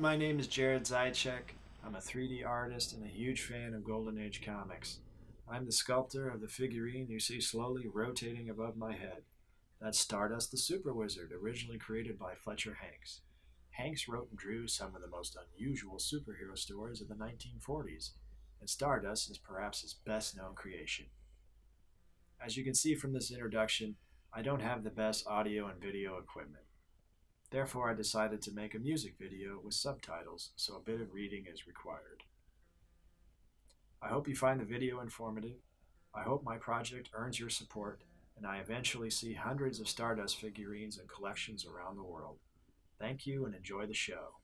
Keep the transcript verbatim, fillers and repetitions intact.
My name is Jared Zichek. I'm a three D artist and a huge fan of Golden Age comics. I'm the sculptor of the figurine you see slowly rotating above my head. That's Stardust the Super Wizard, originally created by Fletcher Hanks. Hanks wrote and drew some of the most unusual superhero stories of the nineteen forties, and Stardust is perhaps his best-known creation. As you can see from this introduction, I don't have the best audio and video equipment. Therefore, I decided to make a music video with subtitles, so a bit of reading is required. I hope you find the video informative. I hope my project earns your support, and I eventually see hundreds of Stardust figurines and collections around the world. Thank you and enjoy the show.